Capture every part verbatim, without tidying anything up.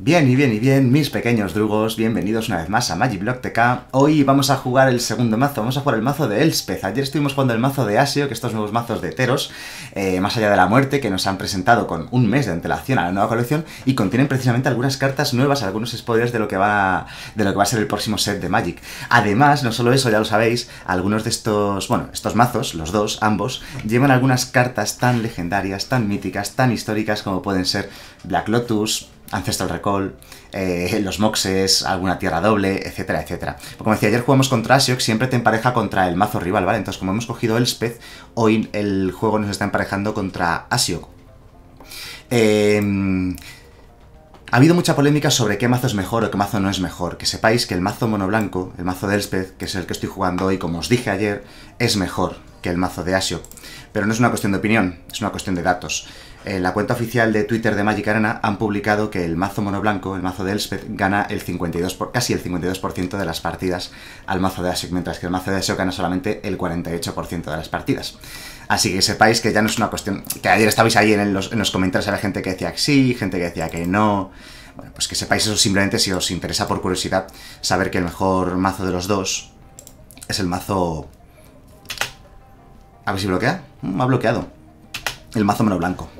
Bien y bien y bien, mis pequeños drugos, bienvenidos una vez más a Magic T K. Hoy vamos a jugar el segundo mazo, vamos a jugar el mazo de Elspeth. Ayer estuvimos jugando el mazo de Ashiok, estos nuevos mazos de Teros, eh, más allá de la muerte, que nos han presentado con un mes de antelación a la nueva colección y contienen precisamente algunas cartas nuevas, algunos spoilers de lo que va, de lo que va a ser el próximo set de Magic. Además, no solo eso, ya lo sabéis, algunos de estos, bueno, estos mazos, los dos, ambos, llevan algunas cartas tan legendarias, tan míticas, tan históricas como pueden ser Black Lotus, Ancestral Recall, eh, los Moxes, alguna tierra doble, etcétera, etcétera. Como decía, ayer jugamos contra Ashiok, siempre te empareja contra el mazo rival, ¿vale? Entonces, como hemos cogido Elspeth, hoy el juego nos está emparejando contra Ashiok. Eh... Ha habido mucha polémica sobre qué mazo es mejor o qué mazo no es mejor. Que sepáis que el mazo mono blanco, el mazo de Elspeth, que es el que estoy jugando hoy, como os dije ayer, es mejor que el mazo de Ashiok. Pero no es una cuestión de opinión, es una cuestión de datos. En la cuenta oficial de Twitter de Magic Arena han publicado que el mazo mono blanco, el mazo de Elspeth, gana el cincuenta y dos por, casi el cincuenta y dos por ciento de las partidas al mazo de Ashiok, mientras que el mazo de Ashiok gana solamente el cuarenta y ocho por ciento de las partidas. Así que sepáis que ya no es una cuestión... Que ayer estabais ahí en los, en los comentarios, había gente que decía que sí, gente que decía que no... Bueno, pues que sepáis eso simplemente si os interesa por curiosidad saber que el mejor mazo de los dos es el mazo... A ver si bloquea. Mm, ha bloqueado. El mazo mono blanco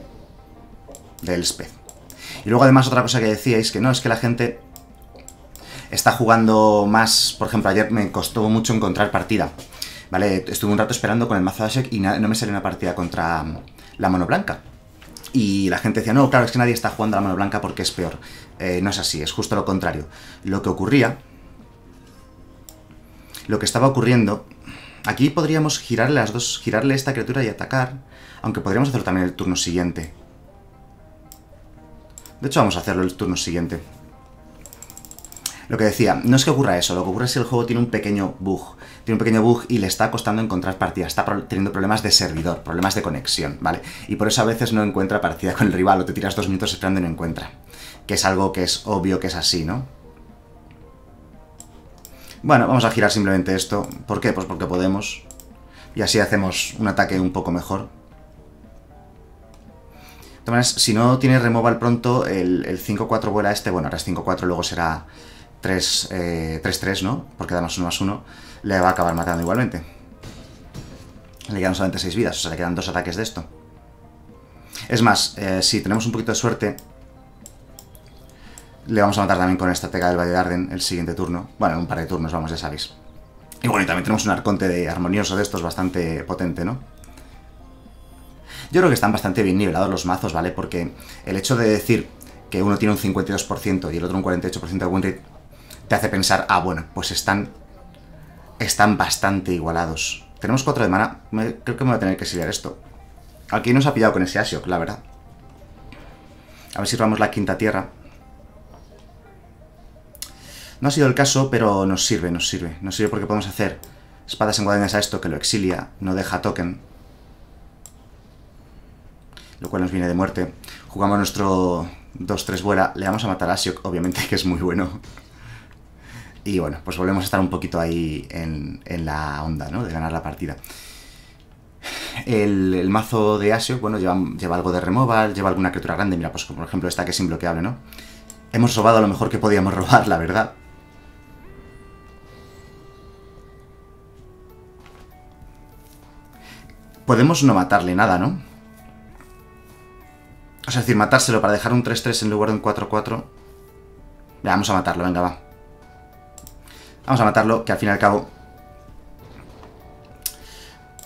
de Elspeth. Y luego además otra cosa que decíais, que no, es que la gente está jugando más... Por ejemplo, ayer me costó mucho encontrar partida, ¿vale? Estuve un rato esperando con el mazo de Ashiok y no me salió una partida contra la mono blanca. Y la gente decía, no, claro, es que nadie está jugando a la mono blanca porque es peor. Eh, no es así, es justo lo contrario. Lo que ocurría... Lo que estaba ocurriendo... Aquí podríamos girarle las dos, girarle esta criatura y atacar, aunque podríamos hacerlo también el turno siguiente. De hecho, vamos a hacerlo el turno siguiente. Lo que decía, no es que ocurra eso, lo que ocurre es que el juego tiene un pequeño bug. Tiene un pequeño bug y le está costando encontrar partidas. Está teniendo problemas de servidor, problemas de conexión, ¿vale? Y por eso a veces no encuentra partida con el rival o te tiras dos minutos esperando y no encuentra. Que es algo que es obvio que es así, ¿no? Bueno, vamos a girar simplemente esto. ¿Por qué? Pues porque podemos. Y así hacemos un ataque un poco mejor. De todas maneras, si no tiene removal pronto, el, el cinco cuatro vuela este. Bueno, ahora es cinco cuatro, luego será... tres tres, ¿no? Porque da más uno más uno, le va a acabar matando igualmente. Le quedan solamente seis vidas, o sea, le quedan dos ataques de esto. Es más, eh, si tenemos un poquito de suerte, le vamos a matar también con Estratega del Valle de Arden el siguiente turno. Bueno, en un par de turnos, vamos, ya sabéis. Y bueno, y también tenemos un Arconte de Armonioso de estos bastante potente, ¿no? Yo creo que están bastante bien nivelados los mazos, ¿vale? Porque el hecho de decir que uno tiene un cincuenta y dos por ciento y el otro un cuarenta y ocho por ciento de win rate te hace pensar, ah, bueno, pues están están bastante igualados. Tenemos cuatro de mana. Me, creo que me voy a tener que exiliar esto. Aquí nos ha pillado con ese Ashiok, la verdad. A ver si robamos la quinta tierra. No ha sido el caso, pero nos sirve, nos sirve. Nos sirve porque podemos hacer espadas encuadernadas a esto que lo exilia, no deja token. Lo cual nos viene de muerte. Jugamos nuestro dos tres vuela. Le vamos a matar a Ashiok, obviamente, que es muy bueno. Y bueno, pues volvemos a estar un poquito ahí en, en la onda, ¿no? De ganar la partida. El, el mazo de Ashiok, bueno, lleva, lleva algo de removal, lleva alguna criatura grande. Mira, pues por ejemplo esta que es imbloqueable, ¿no? Hemos robado lo mejor que podíamos robar, la verdad. Podemos no matarle nada, ¿no? O sea, es decir, matárselo para dejar un tres tres en lugar de un cuatro cuatro. Ya, vamos a matarlo, venga, va. Vamos a matarlo, que al fin y al cabo...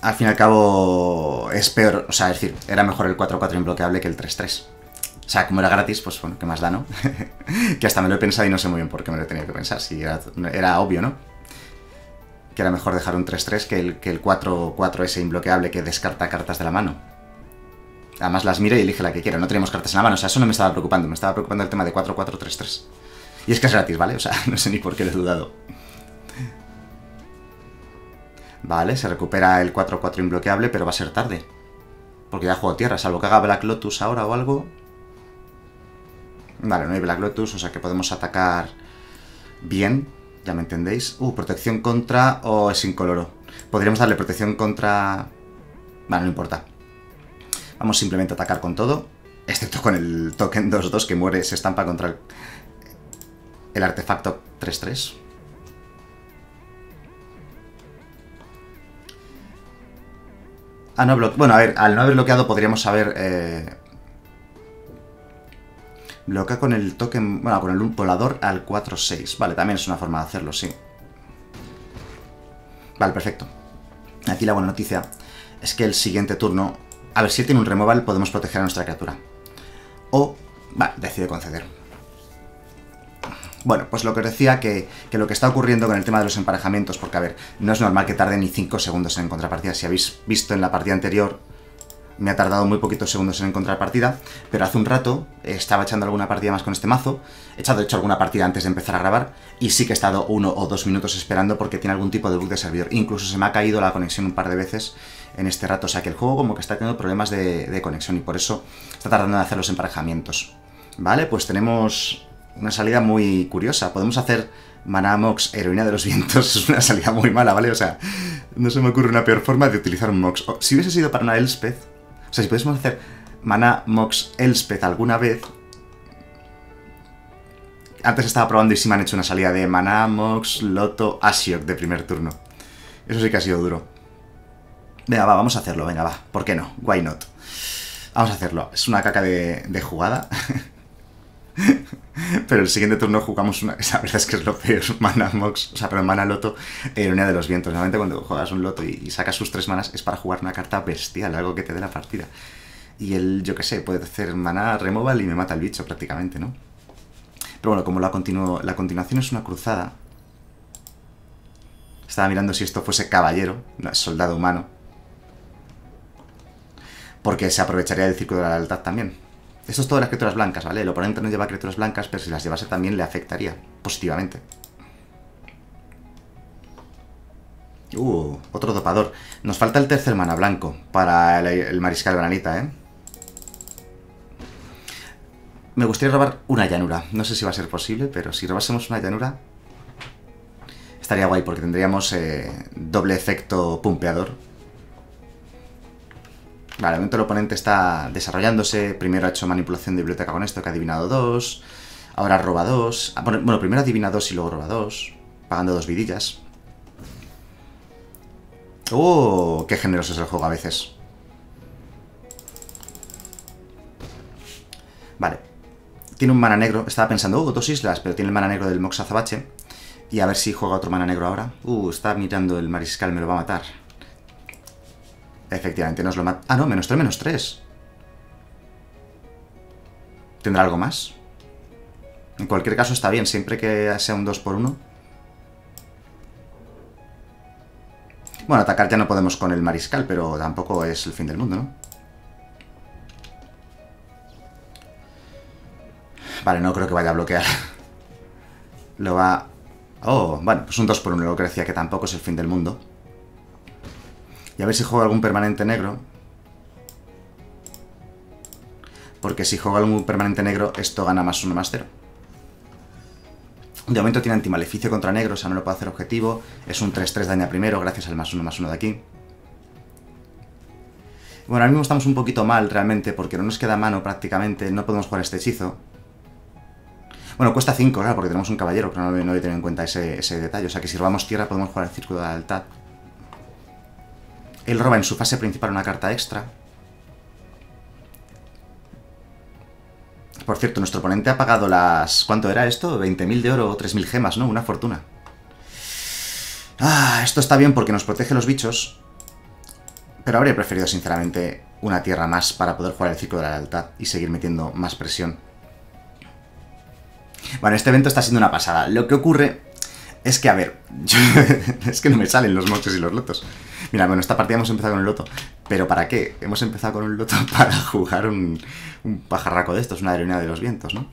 Al fin y al cabo es peor... O sea, es decir, era mejor el cuatro cuatro imbloqueable que el tres tres. O sea, como era gratis, pues bueno, ¿qué más da, no? Que hasta me lo he pensado y no sé muy bien por qué me lo he tenido que pensar. Si era, era obvio, ¿no? Que era mejor dejar un tres tres que el, que el cuatro cuatro ese imbloqueable que descarta cartas de la mano. Además las mira y elige la que quiera. No tenemos cartas en la mano, o sea, eso no me estaba preocupando. Me estaba preocupando el tema de cuatro cuatro tres tres. Y es que es gratis, ¿vale? O sea, no sé ni por qué lo he dudado. Vale, se recupera el cuatro cuatro imbloqueable, pero va a ser tarde. Porque ya juego tierra, salvo que haga Black Lotus ahora o algo. Vale, no hay Black Lotus, o sea que podemos atacar bien, ya me entendéis. Uh, protección contra o oh, es incoloro. Podríamos darle protección contra... Vale, no importa. Vamos simplemente a atacar con todo, excepto con el token dos dos que muere, se estampa contra el, el artefacto tres tres. Ah, no bloque... Bueno, a ver, al no haber bloqueado podríamos haber... Eh... Bloquea con el token... Bueno, con el volador al cuatro seis. Vale, también es una forma de hacerlo, sí. Vale, perfecto. Aquí la buena noticia es que el siguiente turno... A ver, si él tiene un removal podemos proteger a nuestra criatura. O... Vale, decide conceder. Bueno, pues lo que os decía, que, que lo que está ocurriendo con el tema de los emparejamientos, porque a ver, no es normal que tarde ni cinco segundos en encontrar partida. Si habéis visto en la partida anterior, me ha tardado muy poquitos segundos en encontrar partida, pero hace un rato estaba echando alguna partida más con este mazo, he echado de hecho alguna partida antes de empezar a grabar, y sí que he estado uno o dos minutos esperando porque tiene algún tipo de bug de servidor. Incluso se me ha caído la conexión un par de veces en este rato, o sea que el juego como que está teniendo problemas de, de conexión y por eso está tardando en hacer los emparejamientos. Vale, pues tenemos... una salida muy curiosa. Podemos hacer Maná Mox, Heroína de los Vientos. Es una salida muy mala, ¿vale? O sea, no se me ocurre una peor forma de utilizar un Mox. O, si hubiese sido para una Elspeth... O sea, si pudiésemos hacer Maná Mox Elspeth alguna vez... Antes estaba probando y sí me han hecho una salida de Maná Mox Loto Ashiok de primer turno. Eso sí que ha sido duro. Venga, va, vamos a hacerlo. Venga, va. ¿Por qué no? Why not? Vamos a hacerlo. Es una caca de, de jugada... Pero el siguiente turno jugamos una... La verdad es que es lo peor. Mana Mox, o sea, pero Mana Loto, Heroína de los Vientos. Normalmente cuando juegas un loto y, y sacas sus tres manas es para jugar una carta bestial, algo que te dé la partida. Y él, yo qué sé, puede hacer Mana Removal y me mata el bicho prácticamente, ¿no? Pero bueno, como la, continu la continuación es una cruzada... Estaba mirando si esto fuese caballero, soldado humano. Porque se aprovecharía del círculo de la lealtad también. Esto es todo de las criaturas blancas, ¿vale? El oponente no lleva criaturas blancas, pero si las llevase también le afectaría positivamente. Uh, otro dopador. Nos falta el tercer mana blanco para el, el Mariscal Granita, ¿eh? Me gustaría robar una llanura. No sé si va a ser posible, pero si robásemos una llanura... Estaría guay, porque tendríamos eh, doble efecto pumpeador. Vale, de momento el oponente está desarrollándose. Primero ha hecho manipulación de biblioteca con esto, que ha adivinado dos. Ahora roba dos. Bueno, primero adivina dos y luego roba dos. Pagando dos vidillas. ¡Oh! Qué generoso es el juego a veces. Vale. Tiene un mana negro. Estaba pensando, oh, dos islas, pero tiene el mana negro del Mox Azabache. Y a ver si juega otro mana negro ahora. Uh, está mirando el mariscal, me lo va a matar. Efectivamente, nos lo mata... Ah, no, menos tres, menos tres. ¿Tendrá algo más? En cualquier caso está bien, siempre que sea un dos por uno. Bueno, atacar ya no podemos con el mariscal, pero tampoco es el fin del mundo, ¿no? Vale, no creo que vaya a bloquear. Lo va... Oh, bueno, pues un dos por uno, lo que decía, que tampoco es el fin del mundo. Y a ver si juega algún permanente negro. Porque si juega algún permanente negro, esto gana más uno, más cero. De momento tiene antimaleficio contra negro, o sea, no lo puede hacer objetivo. Es un tres tres, daña primero, gracias al más uno, más uno de aquí. Bueno, ahora mismo estamos un poquito mal realmente, porque no nos queda mano prácticamente. No podemos jugar este hechizo. Bueno, cuesta cinco, claro, porque tenemos un caballero, pero no, no he tenido en cuenta ese, ese detalle. O sea, que si robamos tierra podemos jugar el círculo de la lealtad. Él roba en su fase principal una carta extra. Por cierto, nuestro oponente ha pagado las... ¿Cuánto era esto? veinte mil de oro o tres mil gemas, ¿no? Una fortuna. Ah, esto está bien porque nos protege los bichos. Pero habría preferido, sinceramente, una tierra más para poder jugar el ciclo de la lealtad y seguir metiendo más presión. Bueno, este evento está siendo una pasada. Lo que ocurre... Es que, a ver, yo, es que no me salen los moxes y los lotos. Mira, bueno, esta partida hemos empezado con el loto. ¿Pero para qué? Hemos empezado con un loto para jugar un, un pajarraco de estos, una heroína de los vientos, ¿no?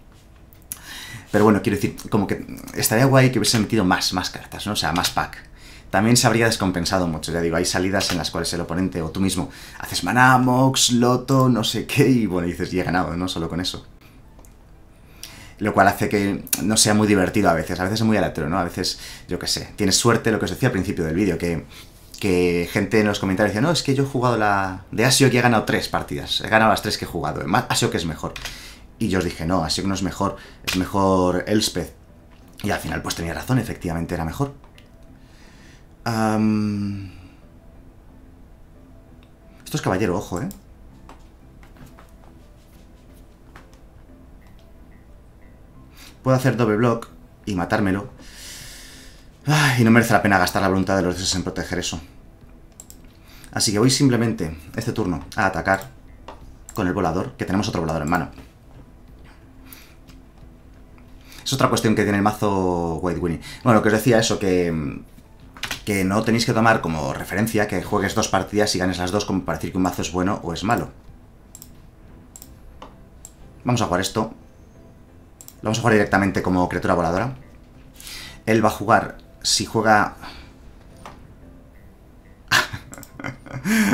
Pero bueno, quiero decir, como que estaría guay que hubiese metido más, más cartas, ¿no? O sea, más pack. También se habría descompensado mucho, ya digo, hay salidas en las cuales el oponente o tú mismo haces maná, mox, loto, no sé qué, y bueno, dices, y he ganado, ¿no? Solo con eso. Lo cual hace que no sea muy divertido a veces, a veces es muy aleatorio, ¿no? A veces, yo qué sé, tienes suerte, lo que os decía al principio del vídeo, que, que gente en los comentarios dice, no, es que yo he jugado la... de Ashiok y he ganado tres partidas, he ganado las tres que he jugado, Ashiok es mejor. Y yo os dije, no, Ashiok no es mejor, es mejor Elspeth. Y al final pues tenía razón, efectivamente era mejor. Um... Esto es caballero, ojo, ¿eh? Puedo hacer doble block y matármelo. Ay, y no merece la pena gastar la voluntad de los dioses en proteger eso. Así que voy simplemente, este turno, a atacar con el volador, que tenemos otro volador en mano. Es otra cuestión que tiene el mazo White Winnie. Bueno, lo que os decía eso, que, que no tenéis que tomar como referencia que juegues dos partidas y ganes las dos como para decir que un mazo es bueno o es malo. Vamos a jugar esto. Lo vamos a jugar directamente como criatura voladora. Él va a jugar, si juega...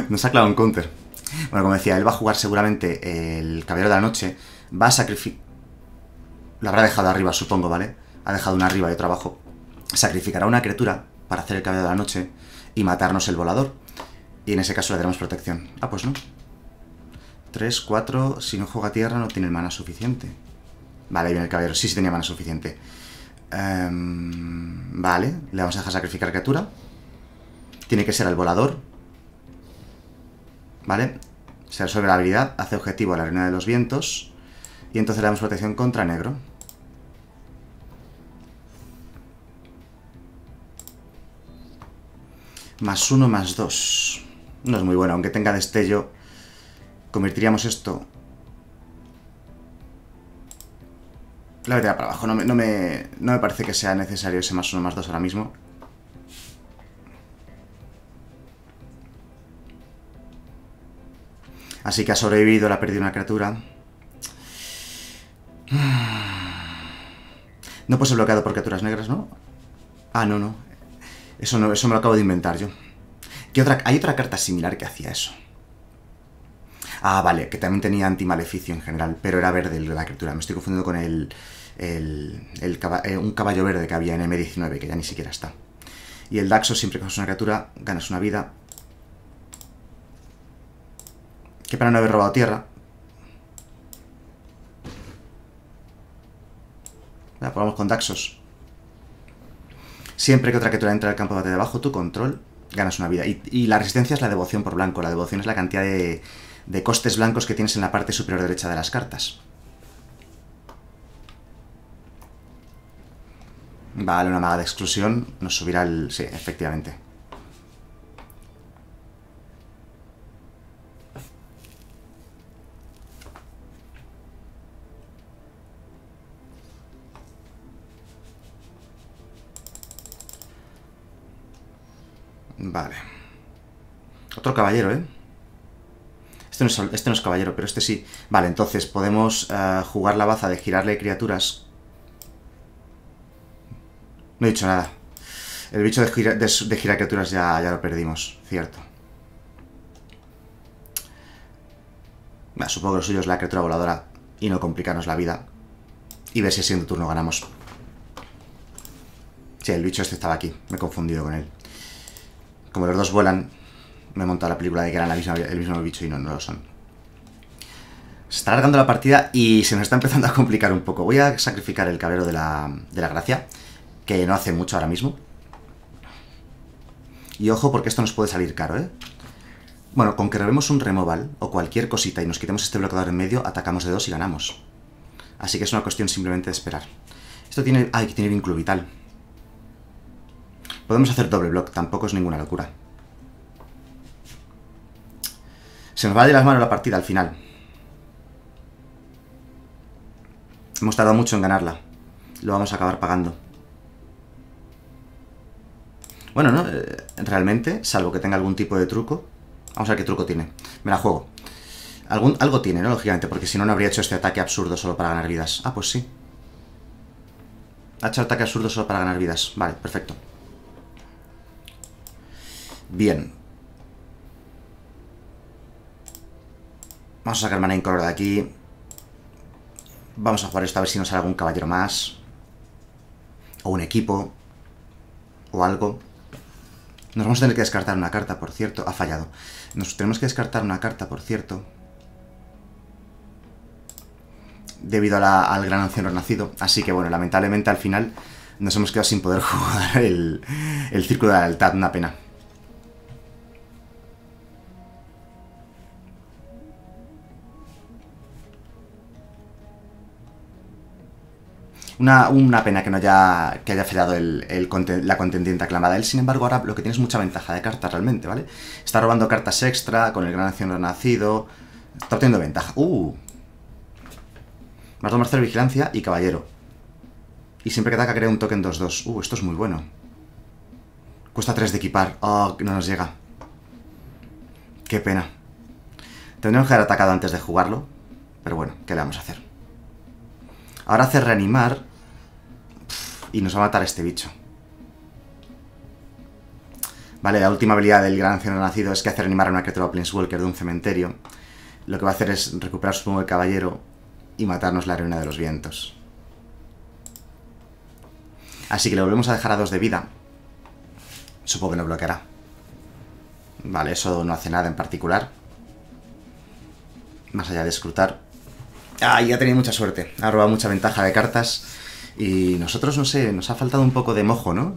Nos ha clavado un counter. Bueno, como decía, él va a jugar seguramente el Caballero de la Noche. Va a sacrificar... Lo habrá dejado arriba, supongo, ¿vale? Ha dejado una arriba y otra abajo. Sacrificará una criatura para hacer el Caballero de la Noche y matarnos el volador. Y en ese caso le daremos protección. Ah, pues no. tres, cuatro... Si no juega tierra no tiene el mana suficiente. Vale, ahí viene el caballero. Sí, sí tenía mana suficiente. Um, vale, le vamos a dejar sacrificar criatura. Tiene que ser el volador. Vale, se resuelve la habilidad, hace objetivo a la Reina de los Vientos. Y entonces le damos protección contra negro. Más uno, más dos. No es muy bueno, aunque tenga destello. Convertiríamos esto... La voy a tirar para abajo, no me, no, me, no me parece que sea necesario ese más uno, más dos ahora mismo. Así que ha sobrevivido, le ha perdido una criatura. No puede ser bloqueado por criaturas negras, ¿no? Ah, no, no. Eso no, eso me lo acabo de inventar yo. ¿Qué otra, hay otra carta similar que hacía eso. Ah, vale, que también tenía antimaleficio en general, pero era verde la criatura. Me estoy confundiendo con el, el, el caba eh, un caballo verde que había en M diecinueve, que ya ni siquiera está. Y el Daxos, siempre que haces una criatura, ganas una vida. Que para no haber robado tierra. Vale, probamos con Daxos. Siempre que otra criatura entra al campo de batalla de abajo, tu control, ganas una vida. Y, y la resistencia es la devoción por blanco. La devoción es la cantidad de... de costes blancos que tienes en la parte superior derecha de las cartas. Vale, una maga de exclusión nos subirá el... Sí, efectivamente. Vale. Otro caballero, ¿eh? Este no, es, este no es caballero, pero este sí. Vale, entonces podemos uh, jugar la baza de girarle criaturas. No he dicho nada. El bicho de, gira, de, de girar criaturas ya, ya lo perdimos, cierto. Bueno, supongo que lo suyo es la criatura voladora y no complicarnos la vida. Y ver si el siguiente turno ganamos. Sí, el bicho este estaba aquí. Me he confundido con él. Como los dos vuelan... Me he montado la película de que eran la misma, el mismo bicho y no, no lo son. Se está alargando la partida y se nos está empezando a complicar un poco. Voy a sacrificar el Caballero de la, de la Gracia, que no hace mucho ahora mismo. Y ojo, porque esto nos puede salir caro, ¿eh? Bueno, con que robemos un removal o cualquier cosita y nos quitemos este bloqueador en medio, atacamos de dos y ganamos. Así que es una cuestión simplemente de esperar. Esto tiene... ¡Ay, que tiene vínculo vital! Podemos hacer doble block, tampoco es ninguna locura. Se nos va de las manos la partida al final. Hemos tardado mucho en ganarla. Lo vamos a acabar pagando. Bueno, no, realmente, salvo que tenga algún tipo de truco. Vamos a ver qué truco tiene. Me la juego. Algún, algo tiene, ¿no? Lógicamente, porque si no, no habría hecho este ataque absurdo solo para ganar vidas. Ah, pues sí. Ha hecho ataque absurdo solo para ganar vidas. Vale, perfecto. Bien. Vamos a sacar mana incoloro de aquí. Vamos a jugar esto a ver si nos sale algún caballero más. O un equipo. O algo. Nos vamos a tener que descartar una carta, por cierto. Ha fallado. Nos tenemos que descartar una carta, por cierto. Debido a la, al gran anciano nacido. Así que bueno, lamentablemente al final nos hemos quedado sin poder jugar el, el Círculo de la Lealtad, una pena. Una, una pena que no haya, que haya fallado el, el conten, la contendiente aclamada. Él, sin embargo, ahora lo que tiene es mucha ventaja de cartas realmente, ¿vale? Está robando cartas extra con el Gran Anciano Nacido. Está obteniendo ventaja. ¡Uh! Más dos, más cero, vigilancia y caballero. Y siempre que ataca crea un token dos dos. ¡Uh! Esto es muy bueno. Cuesta tres de equipar. ¡Oh! No nos llega. ¡Qué pena! Tendríamos que haber atacado antes de jugarlo. Pero bueno, ¿qué le vamos a hacer? Ahora hace reanimar y nos va a matar a este bicho. Vale, la última habilidad del Gran Anciano Nacido es que hace reanimar a una criatura Planeswalker de un cementerio. Lo que va a hacer es recuperar su el caballero y matarnos la Reina de los Vientos. Así que le volvemos a dejar a dos de vida. Supongo que no bloqueará. Vale, eso no hace nada en particular. Más allá de escrutar. Ah, ya ha tenido mucha suerte. Ha robado mucha ventaja de cartas. Y nosotros, no sé, nos ha faltado un poco de mojo, ¿no?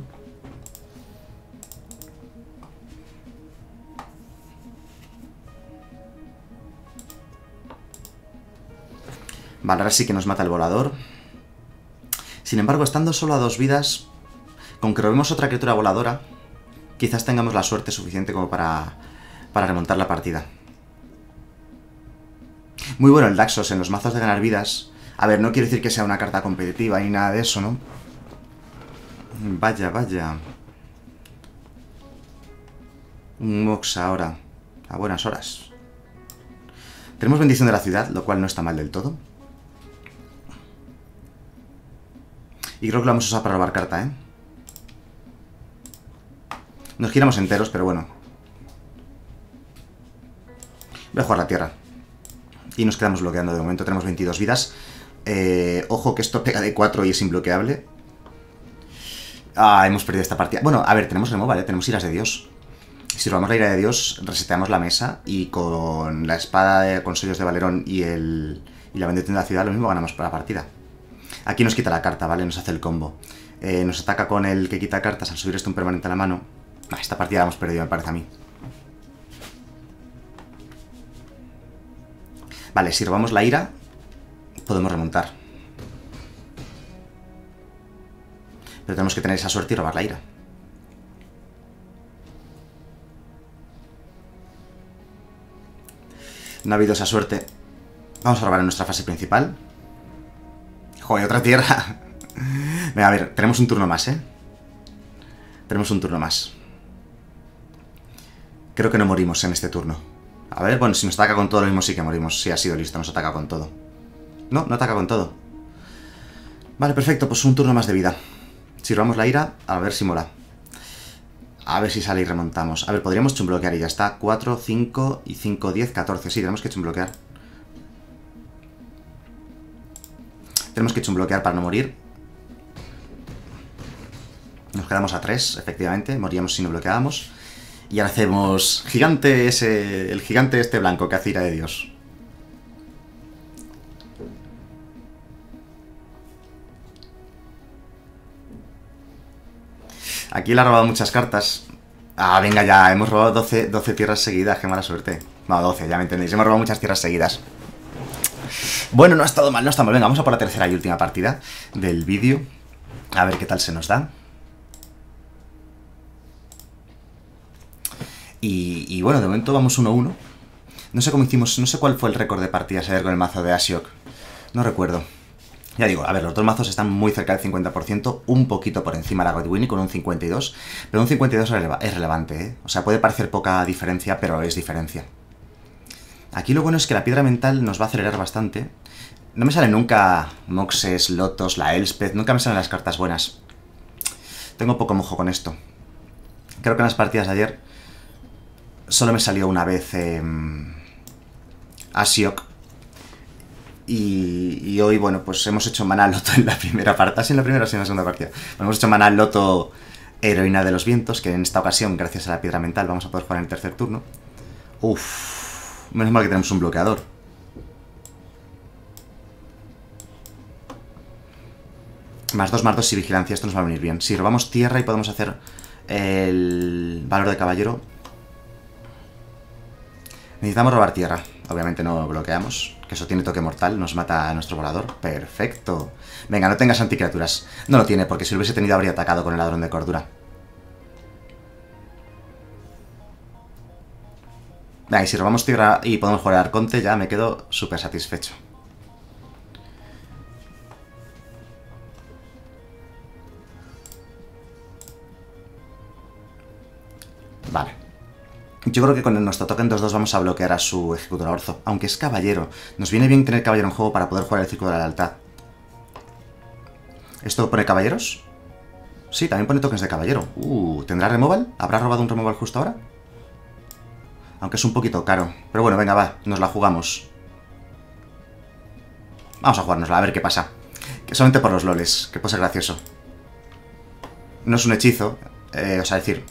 Vale, ahora sí que nos mata el volador. Sin embargo, estando solo a dos vidas, con que robemos otra criatura voladora, quizás tengamos la suerte suficiente como para, para remontar la partida. Muy bueno el Daxos en los mazos de ganar vidas. A ver, no quiero decir que sea una carta competitiva ni nada de eso, ¿no? Vaya, vaya. Un Mox ahora. A buenas horas. Tenemos Bendición de la Ciudad, lo cual no está mal del todo. Y creo que lo vamos a usar para robar carta, ¿eh? Nos giramos enteros, pero bueno. Voy a jugar la tierra. Y nos quedamos bloqueando de momento. Tenemos veintidós vidas. Eh, ojo que esto pega de cuatro y es imbloqueable. Ah, hemos perdido esta partida. Bueno, a ver, tenemos removal, ¿eh? Tenemos Iras de Dios. Si robamos la Ira de Dios, reseteamos la mesa. Y con la espada, de, con sellos de Valerón y, el, y la bendición de la ciudad, lo mismo ganamos para la partida. Aquí nos quita la carta, ¿vale? Nos hace el combo. Eh, nos ataca con el que quita cartas al subir esto un permanente a la mano. Ah, esta partida la hemos perdido, me parece a mí. Vale, si robamos la ira, podemos remontar. Pero tenemos que tener esa suerte y robar la ira. No ha habido esa suerte. Vamos a robar en nuestra fase principal. ¡Joder, otra tierra! Venga, a ver, tenemos un turno más, ¿eh? Tenemos un turno más. Creo que no morimos en este turno. A ver, bueno, si nos ataca con todo lo mismo sí que morimos. Sí, ha sido listo, nos ataca con todo. No, no ataca con todo. Vale, perfecto, pues un turno más de vida. Si robamos la ira, a ver si mola. A ver si sale y remontamos. A ver, podríamos chumbloquear y ya está. cuatro, cinco y cinco, diez, catorce. Sí, tenemos que chumbloquear. Tenemos que chumbloquear para no morir. Nos quedamos a tres, efectivamente. Moríamos si no bloqueábamos. Y ahora hacemos gigante ese, el gigante este blanco que hace Ira de Dios. Aquí le ha robado muchas cartas. Ah, venga ya, hemos robado doce, doce tierras seguidas, qué mala suerte. No, doce, ya me entendéis, hemos robado muchas tierras seguidas. Bueno, no ha estado mal, no está mal. Venga, vamos a por la tercera y última partida del vídeo. A ver qué tal se nos da. Y, y bueno, de momento vamos uno uno. No sé cómo hicimos, no sé cuál fue el récord de partidas ayer con el mazo de Ashiok. No recuerdo. Ya digo, a ver, los dos mazos están muy cerca del cincuenta por ciento, un poquito por encima de la Godwin con un cincuenta y dos. Pero un cincuenta y dos es relevante, ¿eh? O sea, puede parecer poca diferencia, pero es diferencia. Aquí lo bueno es que la piedra mental nos va a acelerar bastante. No me sale nunca Moxes, Lotus, la Elspeth, nunca me salen las cartas buenas. Tengo poco mojo con esto. Creo que en las partidas de ayer solo me salió una vez eh, Ashiok. Y, y hoy, bueno, pues hemos hecho Maná Loto en la primera parte. Así en la primera, así en la segunda partida. Bueno, hemos hecho Maná Loto Heroína de los Vientos, que en esta ocasión, gracias a la piedra mental, vamos a poder jugar en el tercer turno. Uff, menos mal que tenemos un bloqueador. Más dos, más dos y vigilancia. Esto nos va a venir bien. Si robamos tierra y podemos hacer el valor de caballero. Necesitamos robar tierra. Obviamente no bloqueamos. Que eso tiene toque mortal. Nos mata a nuestro volador. Perfecto. Venga, no tengas anticriaturas. No lo tiene, porque si lo hubiese tenido habría atacado con el ladrón de cordura. Venga, y si robamos tierra y podemos jugar al Arconte, ya me quedo súper satisfecho. Vale. Yo creo que con nuestro token dos dos vamos a bloquear a su ejecutor orzo. Aunque es caballero. Nos viene bien tener caballero en juego para poder jugar el círculo de la lealtad. ¿Esto pone caballeros? Sí, también pone tokens de caballero. Uh, ¿tendrá removal? ¿Habrá robado un removal justo ahora? Aunque es un poquito caro. Pero bueno, venga, va. Nos la jugamos. Vamos a jugárnosla, a ver qué pasa. Que solamente por los loles, que puede ser gracioso. No es un hechizo. Eh, o sea, decir...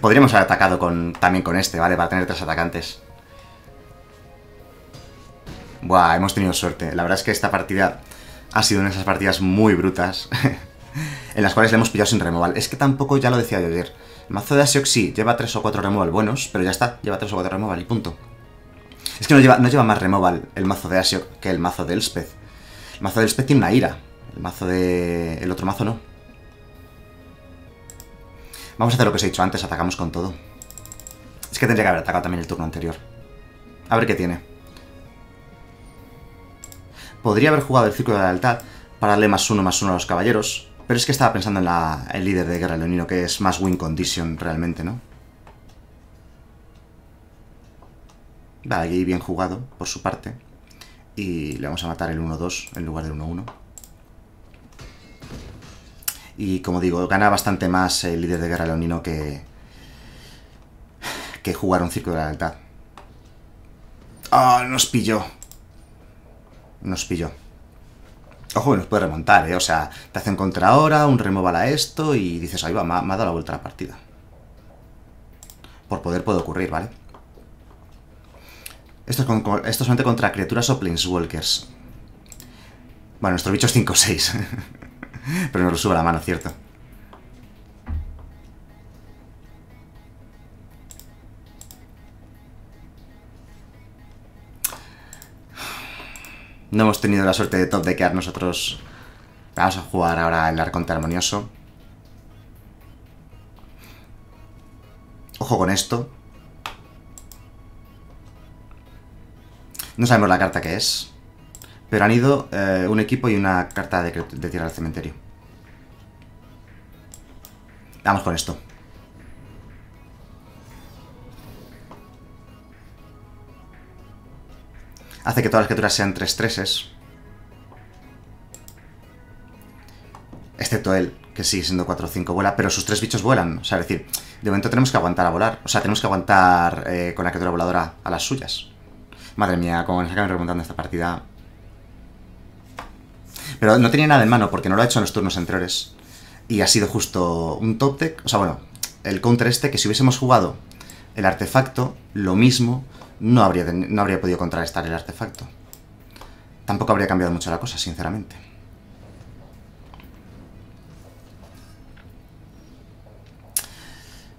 Podríamos haber atacado con, también con este, ¿vale? Para tener tres atacantes. Buah, hemos tenido suerte. La verdad es que esta partida ha sido una de esas partidas muy brutas. En las cuales le hemos pillado sin removal. Es que tampoco, ya lo decía yo ayer. El mazo de Ashiok sí, lleva tres o cuatro removal buenos, pero ya está, lleva tres o cuatro removal y punto. Es que no lleva, no lleva más removal el mazo de Ashiok que el mazo de Elspeth. El mazo de Elspeth tiene una ira. El mazo de... el otro mazo no. Vamos a hacer lo que os he dicho antes, atacamos con todo. Es que tendría que haber atacado también el turno anterior. A ver qué tiene. Podría haber jugado el círculo de la lealtad para darle más uno, más uno a los caballeros. Pero es que estaba pensando en la, el líder de guerra leonino, que es más win condition realmente, ¿no? Vale, aquí bien jugado por su parte. Y le vamos a matar el uno dos en lugar del uno uno. Y como digo, gana bastante más el líder de guerra leonino que, que jugar un círculo de la lealtad. ¡Ah! ¡Oh, nos pilló! Nos pilló. Ojo, que nos puede remontar, ¿eh? O sea, te hace un contra ahora, un removal a esto y dices, ahí va, me ha, me ha dado la vuelta a la partida. Por poder puede ocurrir, ¿vale? Esto es, con, esto es solamente contra criaturas o planeswalkers. Bueno, nuestro bicho es cinco seis. Pero nos lo sube la mano, cierto. No hemos tenido la suerte de top de quedar nosotros. Vamos a jugar ahora el Arconte Armonioso. Ojo con esto. No sabemos la carta que es. Pero han ido eh, un equipo y una carta de, de tierra al cementerio. Vamos con esto. Hace que todas las criaturas sean tres treses. Excepto él, que sigue siendo cuatro cinco vuela, pero sus tres bichos vuelan. O sea, es decir, de momento tenemos que aguantar a volar. O sea, tenemos que aguantar eh, con la criatura voladora a las suyas. Madre mía, como nos acaban remontando esta partida... Pero no tenía nada en mano porque no lo ha hecho en los turnos anteriores. Y ha sido justo un top deck. O sea, bueno, el counter este, que si hubiésemos jugado el artefacto, lo mismo, no habría, no habría podido contrarrestar el artefacto. Tampoco habría cambiado mucho la cosa, sinceramente.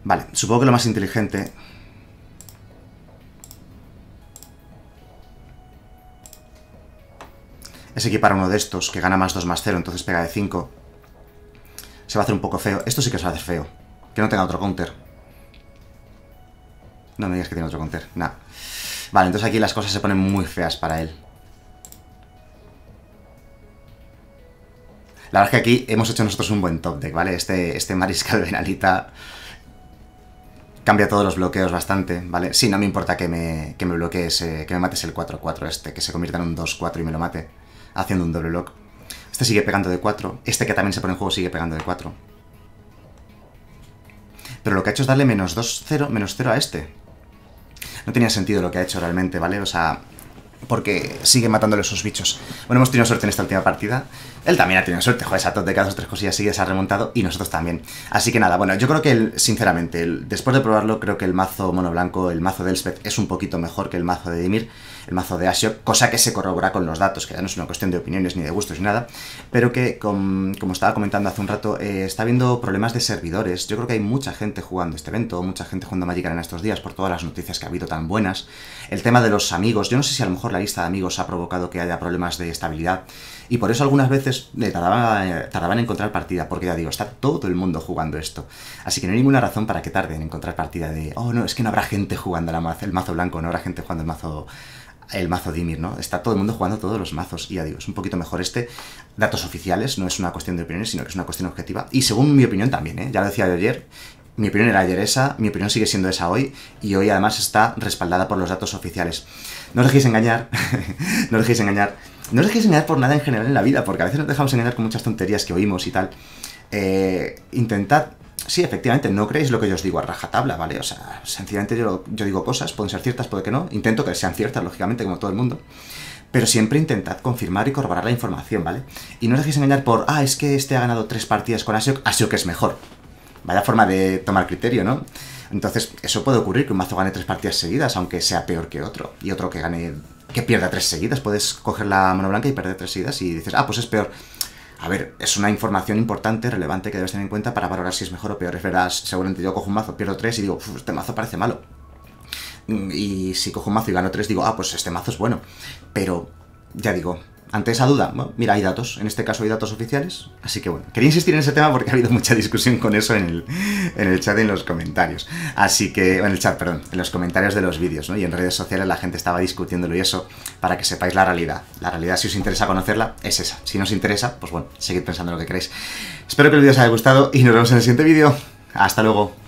Vale, supongo que lo más inteligente... es equipar a uno de estos, que gana más dos más cero, entonces pega de cinco. Se va a hacer un poco feo. Esto sí que se va a hacer feo. Que no tenga otro counter. No me digas que tiene otro counter. Nah. Vale, entonces aquí las cosas se ponen muy feas para él. La verdad es que aquí hemos hecho nosotros un buen top deck, ¿vale? Este, este Mariscal Venalita cambia todos los bloqueos bastante, ¿vale? Sí, no me importa que me, que me bloquees, eh, que me mates el cuatro cuatro este, que se convierta en un dos cuatro y me lo mate. Haciendo un doble block. Este sigue pegando de cuatro. Este, que también se pone en juego, sigue pegando de cuatro. Pero lo que ha hecho es darle menos dos cero, menos cero a este. No tenía sentido lo que ha hecho realmente, ¿vale? O sea, porque sigue matándole esos bichos. Bueno, hemos tenido suerte en esta última partida. Él también ha tenido suerte. Joder, esa top de cada dos tres cosillas sigue, se ha remontado. Y nosotros también. Así que nada, bueno, yo creo que, el, sinceramente, el, después de probarlo, creo que el mazo mono blanco, el mazo de Elspeth, es un poquito mejor que el mazo de Dimir. el mazo de Ashiok, cosa que se corrobora con los datos, que ya no es una cuestión de opiniones ni de gustos ni nada, pero que, com, como estaba comentando hace un rato, eh, está habiendo problemas de servidores. Yo creo que hay mucha gente jugando este evento, mucha gente jugando Magic Arena estos días por todas las noticias que ha habido tan buenas. El tema de los amigos, yo no sé si a lo mejor la lista de amigos ha provocado que haya problemas de estabilidad, y por eso algunas veces eh, tardaban, eh, tardaban en encontrar partida, porque ya digo, está todo el mundo jugando esto. Así que no hay ninguna razón para que tarden en encontrar partida de, oh no, es que no habrá gente jugando la mazo, el mazo blanco, no habrá gente jugando el mazo el mazo Dimir, ¿no? Está todo el mundo jugando todos los mazos, y ya digo, es un poquito mejor este. Datos oficiales, no es una cuestión de opiniones, sino que es una cuestión objetiva, y según mi opinión también, ¿eh? Ya lo decía yo ayer, mi opinión era ayer esa, mi opinión sigue siendo esa hoy, y hoy además está respaldada por los datos oficiales. No os dejéis engañar, no os dejéis engañar, no os dejéis engañar por nada en general en la vida, porque a veces nos dejamos engañar con muchas tonterías que oímos y tal. Eh, intentad, sí, efectivamente, no creéis lo que yo os digo a rajatabla, ¿vale? O sea, sencillamente yo, yo digo cosas, pueden ser ciertas, puede que no, intento que sean ciertas, lógicamente, como todo el mundo. Pero siempre intentad confirmar y corroborar la información, ¿vale? Y no os dejéis engañar por, ah, es que este ha ganado tres partidas con Ashiok, Ashiok es mejor. Vaya forma de tomar criterio, ¿no? Entonces, eso puede ocurrir, que un mazo gane tres partidas seguidas, aunque sea peor que otro. Y otro que gane, que pierda tres seguidas. Puedes coger la mano blanca y perder tres seguidas y dices, ah, pues es peor. A ver, es una información importante, relevante, que debes tener en cuenta para valorar si es mejor o peor. Es verdad, seguramente yo cojo un mazo, pierdo tres y digo, este mazo parece malo. Y si cojo un mazo y gano tres, digo, ah, pues este mazo es bueno. Pero, ya digo, ante esa duda, bueno, mira, hay datos, en este caso hay datos oficiales, así que bueno, quería insistir en ese tema porque ha habido mucha discusión con eso en el, en el chat y en los comentarios, así que, en el chat, perdón, en los comentarios de los vídeos, ¿no? Y en redes sociales la gente estaba discutiéndolo, y eso, para que sepáis la realidad, la realidad, si os interesa conocerla, es esa, si no os interesa, pues bueno, seguid pensando lo que queréis. Espero que el vídeo os haya gustado y nos vemos en el siguiente vídeo, hasta luego.